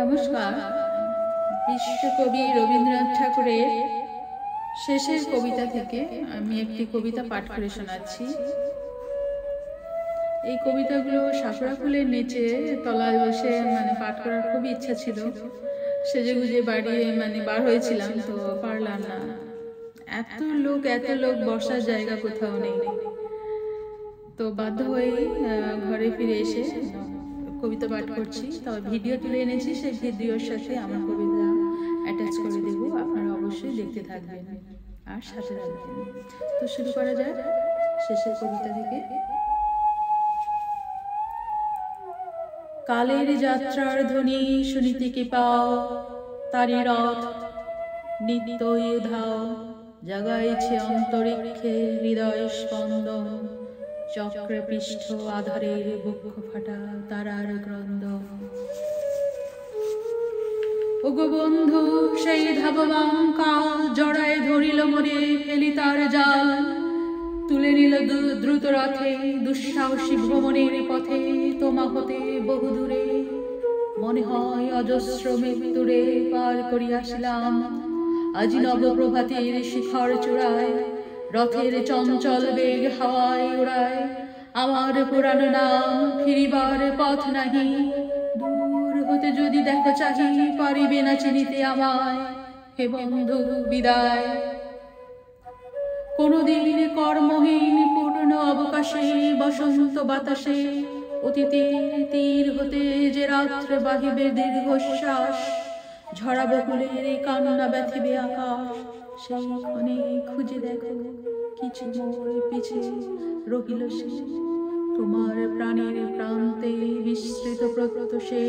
নমস্কার। বিশ্বকবি রবীন্দ্রনাথ ঠাকুরের শেষের কবিতা থেকে আমি একটি কবিতা পাঠ করে শোনাচ্ছি। এই কবিতাগুলো শাপলা ফুলের নিচে তলায় বসে পাঠ করার খুবই ইচ্ছা ছিল। সেজে গুজে বাড়ি বার হয়েছিলাম, তো পারলাম না। এত লোক, বসার জায়গা কোথাও নেই। তো বাধ্য হয়ে ঘরে ফিরে এসে কবিতা পাঠ করছি। তবে ভিডিও তুলে এনেছি, সেই ভিডিওর সাথে আমার কবিতা অ্যাটাচ করে দেব। আপনারা অবশ্যই দেখতে থাকবেন আর সাথে থাকবেন। তো শুরু করা যায় শেষের কবিতা থেকে। কালের যাত্রার ধ্বনি শুনিতে কি পাও, তারি রথ নিত্যই উধাও। জাগাইছে অন্তরিক্ষে হৃদয় স্পন্দন, চক্রপৃষ্ঠ আধারের বুক ফাটা তারার ক্রন্দন। ওগো বন্ধু, সেই ধাবমান কাল জড়ায় ধরিল মোরে, ফেলি তার জাল। তুলে নিল দ্রুত রথে দুঃসাহসী ভ্রমণের পথে। তোমা হতে বহু দূরে মনে হয় অজস্র মৃত্যুরে পার করিয়াছিলাম। আজি নবপ্রভাতের শিখর চূড়ায় রথের চঞ্চল বেগ হাওয়ায় উড়ায়। আমার পুরানো নাম ফিরিবার পথ নাহি, দূর হতে যদি দেখো চাহি পারিবে না চিনিতে আমায়। হে বন্ধু বিদায়। কোনদিন কর্মহীন পূর্ণ অবকাশে বসন্ত বাতাসে অতীতের তীর হতে যে রাত্রে বাহিবে দীর্ঘশ্বাস। ঝরা বকুলের কান্না ব্যথিবে আকাশ, সেইখানে খুঁজে দেখো কিছু মোর পিছে রহিল সে। তোমার প্রাণের প্রান্তে বিস্তৃত প্রত্যুষে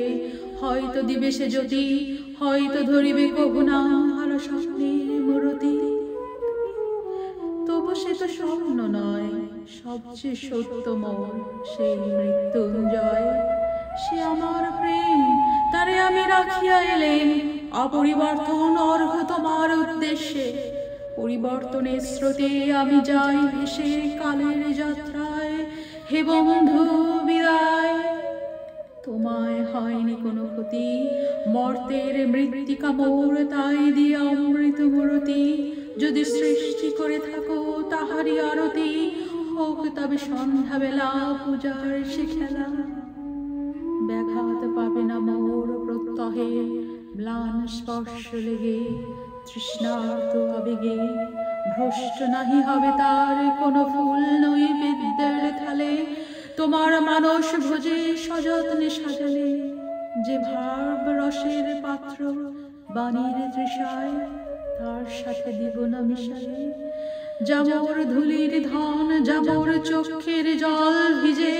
হয়তো দিবে সে জ্যোতি, হয়তো ধরিবে কবুনা হারা স্বপ্নের মরতি। তবু সে তো স্বপ্ন নয়, সবচেয়ে সত্যময় সেই মৃত্যুঞ্জয়। সে আমার প্রেম, তারে আমি রাখিয়া এলেন অপরিবর্তন অর্ঘ তোমার উদ্দেশ্যে। পরিবর্তনের স্রোতে আমি যাই ভেসে কালের যাত্রায়। হে বন্ধু বিদায়। তোমায় হয়নি কোনো ক্ষতি, মর্তের মৃত্তিকা মোর তাই দিয়া অমৃত মূরতি। যদি সৃষ্টি করে থাকো তাহারই আরতি, হোক তবে সন্ধ্যাবেলা পূজার সে খেলা। ব্যাঘাত পাবে না মোর প্রত্যহে ম্লান স্পর্শ লেগে, তৃষ্ণার্ত আবেগে ভ্রষ্ট নাহি হবে তার কোনো ফুল নই বিদ্যার থালে। তোমার মানস ভোজে সযত্নে সাজালে যে ভাব রসের পাত্র বাণীর তৃষায়, তার সাথে দিব না মিশালে যামর ধুলির ধন, যামর চক্ষের জল ভিজে।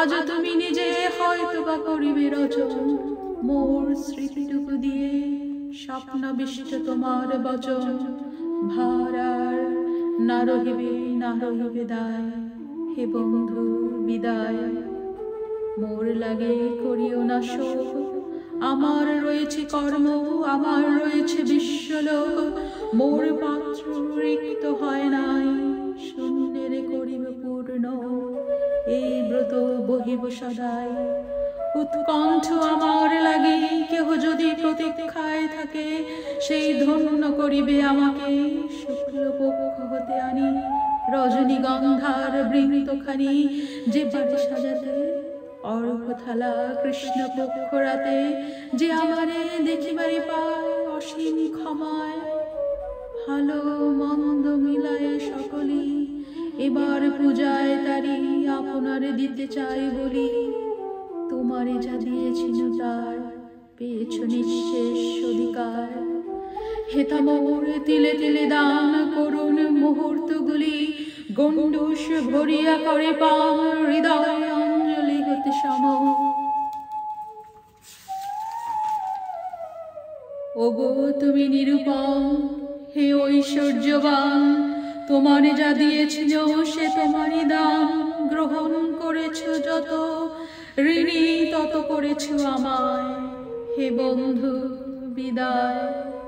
আজ তুমি নিজে হয়তো বা করিবে রচন মোর স্মৃতিটুকু দিয়ে, স্বপ্নবিষ্ট তোমার বচন। ভারার না রহিবে, না রহিবে দায়। হে বন্ধু বিদায়। মোর লাগে করিও না শোক, আমার রয়েছে কর্ম, আমার রয়েছে বিশ্বলোক। মোর পাত্র রিক্ত হয় নাই, শূন্যের করিব পূর্ণ এই ব্রত বহিব সদাই। উৎকণ্ঠ আমার লাগে, কেহ যদি প্রতীক্ষায় থাকে সেই ধন্য করিবে আমাকে। শুক্লপক্ষ হতে আনি রজনীগন্ধার বৃন্তখানি, যে বাড়ি সাজাতে অর্ঘ্যথালা কৃষ্ণপক্ষ রাতে। যে আমারে দেখিবারে পায় অসীম ক্ষমায়, ভালো মন্দ মিলায় সকলি। এবার পূজায় তারি আপনারে দিতে চাই বলি, তোমারে যা দিয়েছিল তার পেয়েছ নিঃশেষ অধিকার। হেতা মোর তিলে তিলে দান করুন মুহূর্তগুলি, গণ্ডুষ ভরিয়া করে পান হৃদয় অঞ্জলি হতে সম। ওগো তুমি নিরূপম, হে ঐশ্বর্যবান। তোমারে যা দিয়েছিল সে তোমারই দান, গ্রহণ করেছ যত ঋণী তত করেছ আমায়। হে বন্ধু বিদায়।